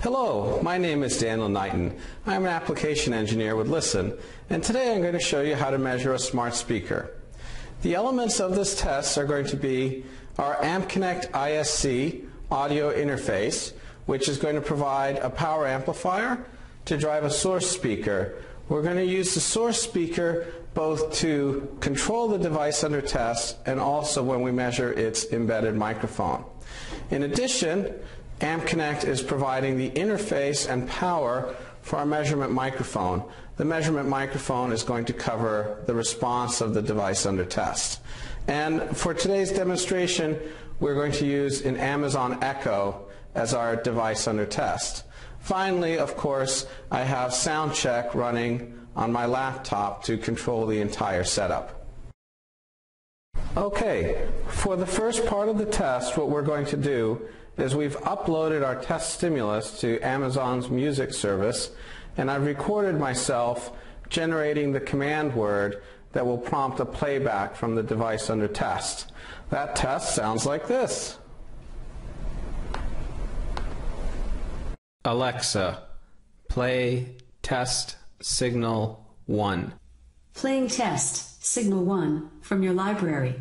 Hello, my name is Daniel Knighton. I'm an application engineer with Listen, and today I'm going to show you how to measure a smart speaker. The elements of this test are going to be our AmpConnect ISC audio interface, which is going to provide a power amplifier to drive a source speaker. We're going to use the source speaker both to control the device under test and also when we measure its embedded microphone. In addition, AmpConnect is providing the interface and power for our measurement microphone. The measurement microphone is going to cover the response of the device under test. And for today's demonstration, we're going to use an Amazon Echo as our device under test. Finally, of course, I have SoundCheck running on my laptop to control the entire setup. Okay, for the first part of the test, what we're going to do is we've uploaded our test stimulus to Amazon's music service, and I've recorded myself generating the command word that will prompt a playback from the device under test. That test sounds like this. Alexa, play test signal 1. Playing test signal 1 from your library.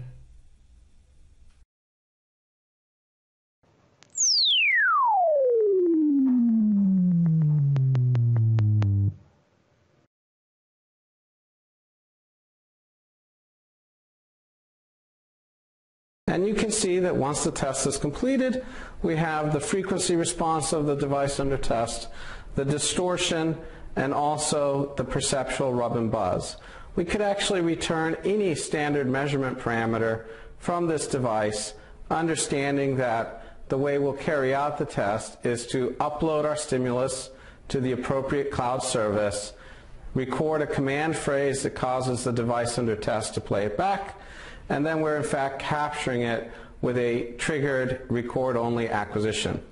And you can see that once the test is completed, we have the frequency response of the device under test, the distortion, and also the perceptual rub and buzz. We could actually return any standard measurement parameter from this device, understanding that the way we'll carry out the test is to upload our stimulus to the appropriate cloud service, record a command phrase that causes the device under test to play it back, and then we're in fact capturing it with a triggered record-only acquisition.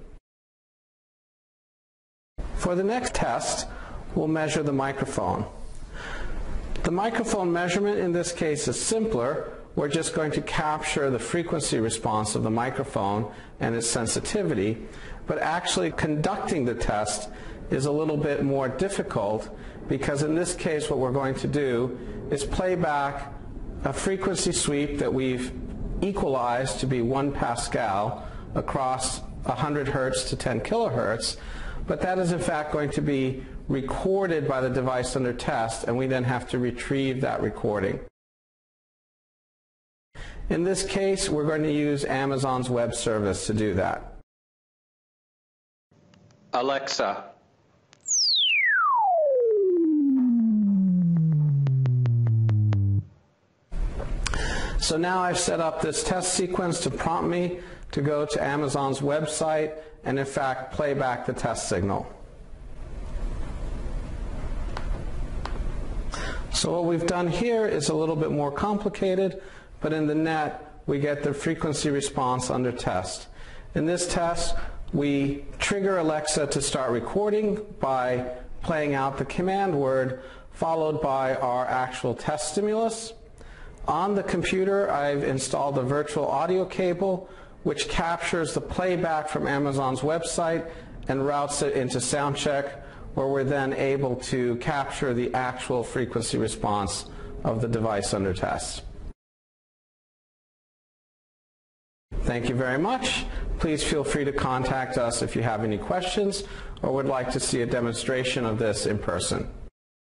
For the next test, we'll measure the microphone. The microphone measurement in this case is simpler. We're just going to capture the frequency response of the microphone and its sensitivity, but actually conducting the test is a little bit more difficult because in this case what we're going to do is play back a frequency sweep that we've equalized to be 1 pascal across 100 hertz to 10 kilohertz, but that is in fact going to be recorded by the device under test, and we then have to retrieve that recording. In this case, we're going to use Amazon's web service to do that. Alexa, so now I've set up this test sequence to prompt me to go to Amazon's website and in fact play back the test signal. So what we've done here is a little bit more complicated, but in the net we get the frequency response under test. In this test we trigger Alexa to start recording by playing out the command word followed by our actual test stimulus. On the computer, I've installed a virtual audio cable which captures the playback from Amazon's website and routes it into SoundCheck, where we're then able to capture the actual frequency response of the device under test. Thank you very much. Please feel free to contact us if you have any questions or would like to see a demonstration of this in person.